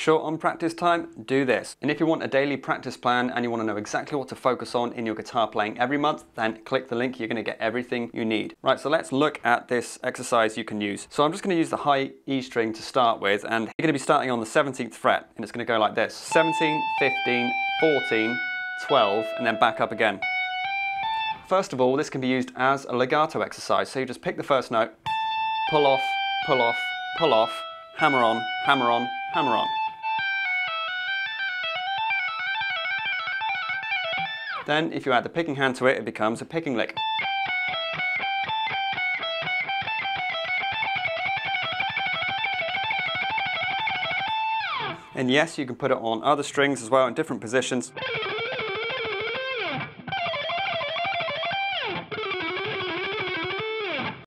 short on practice time, do this. And if you want a daily practice plan and you want to know exactly what to focus on in your guitar playing every month, then click the link. You're going to get everything you need. Right, so let's look at this exercise you can use. So I'm just going to use the high E string to start with, and you're going to be starting on the 17th fret, and it's going to go like this: 17, 15, 14, 12, and then back up again. First of all, this can be used as a legato exercise. So you just pick the first note, pull off, pull off, pull off, hammer on, hammer on, hammer on. Then if you add the picking hand to it, it becomes a picking lick. And yes, you can put it on other strings as well in different positions.